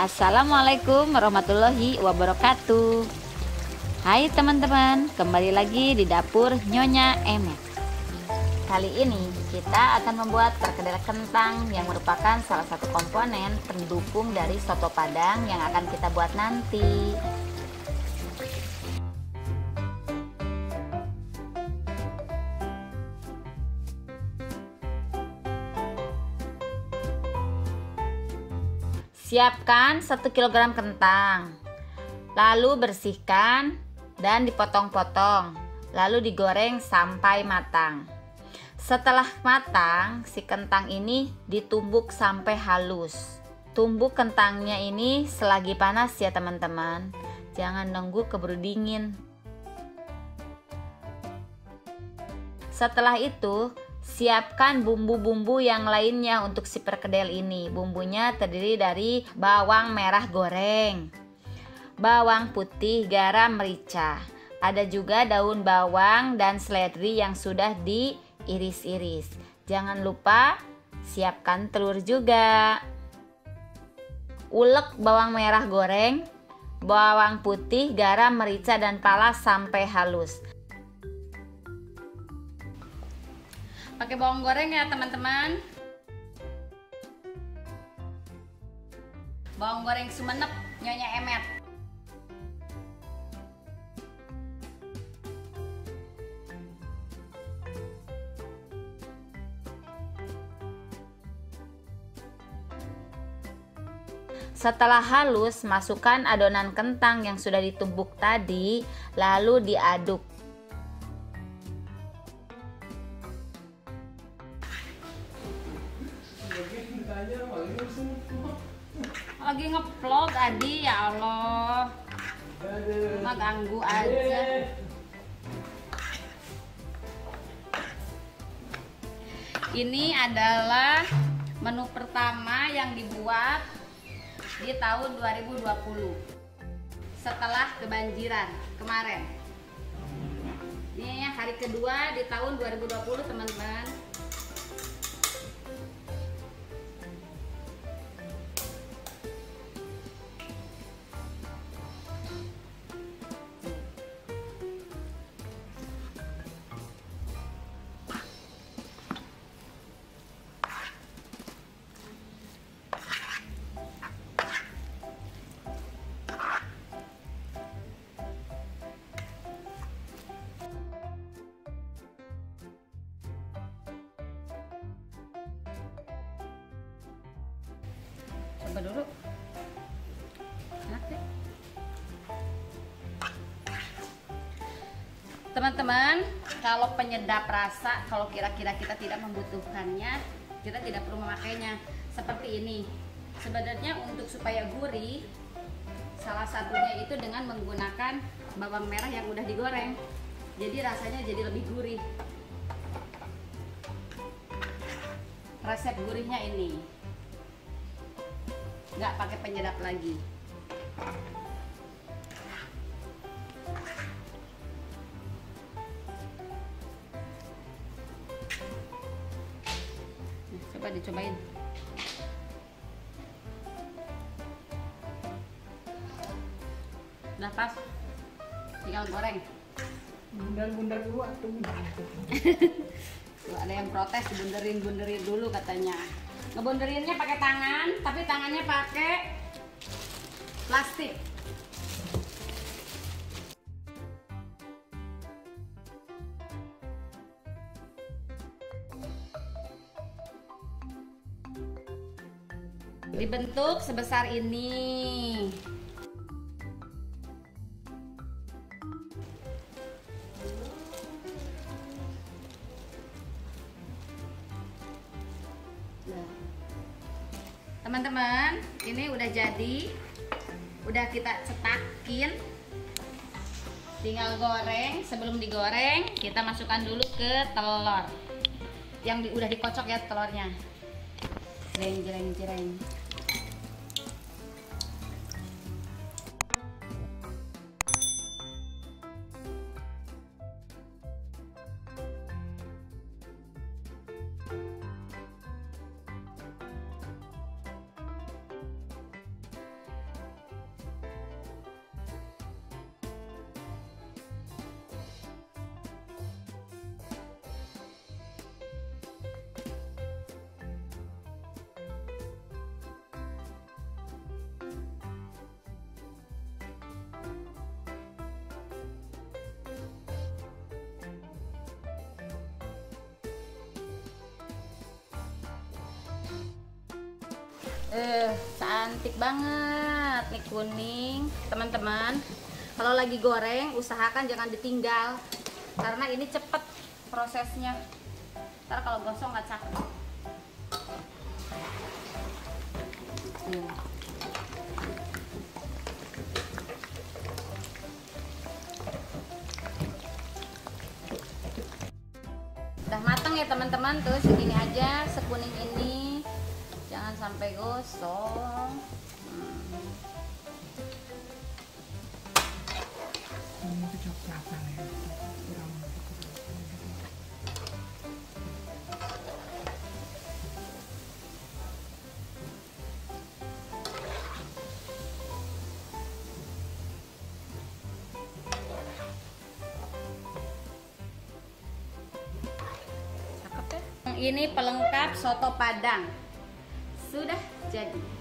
Assalamualaikum warahmatullahi wabarakatuh. Hai teman-teman, kembali lagi di dapur Nyonya Emmet. Kali ini kita akan membuat perkedel kentang yang merupakan salah satu komponen pendukung dari soto padang yang akan kita buat nanti. Siapkan 1 kg kentang, lalu bersihkan dan dipotong-potong, lalu digoreng sampai matang. Setelah matang, si kentang ini ditumbuk sampai halus. Tumbuk kentangnya ini selagi panas ya teman-teman, jangan nunggu keburu dingin. Setelah itu, siapkan bumbu-bumbu yang lainnya untuk si perkedel ini. Bumbunya terdiri dari bawang merah goreng, bawang putih, garam, merica. Ada juga daun bawang dan seledri yang sudah diiris-iris. Jangan lupa siapkan telur juga. Ulek bawang merah goreng, bawang putih, garam, merica, dan pala sampai halus. Pakai bawang goreng ya teman-teman. Bawang goreng Sumenep Nyonya Emmet. Setelah halus, masukkan adonan kentang yang sudah ditumbuk tadi, lalu diaduk. Lagi ngeplot Adi, ya Allah, cuma ganggu aja. Ini adalah menu pertama yang dibuat di tahun 2020 setelah kebanjiran kemarin. Ini hari kedua di tahun 2020 teman-teman. Coba dulu, enak deh teman-teman. Kalau penyedap rasa, kalau kira-kira kita tidak membutuhkannya, kita tidak perlu memakainya. Seperti ini sebenarnya untuk supaya gurih, salah satunya itu dengan menggunakan bawang merah yang udah digoreng, jadi rasanya jadi lebih gurih. Resep gurihnya ini nggak pakai penyedap lagi. Nah, coba dicobain. Udah pas, tinggal goreng. Bundar-bundar dulu atau ada yang protes, bunderin dulu katanya. Ngebunderinnya pakai tangan, tapi tangannya pakai plastik. Dibentuk sebesar ini. Teman-teman, ini udah jadi, udah kita cetakin, tinggal goreng. Sebelum digoreng, kita masukkan dulu ke telur yang udah dikocok ya telurnya. Jereng. Cantik banget nih kuning. Teman-teman, kalau lagi goreng usahakan jangan ditinggal, karena ini cepet prosesnya, ntar kalau gosong nggak cakep. Udah mateng ya teman-teman, terus segini aja sekuning ini, jangan sampai gosong. Ini tuh coklatan ya. Ini pelengkap soto padang. Sudah jadi.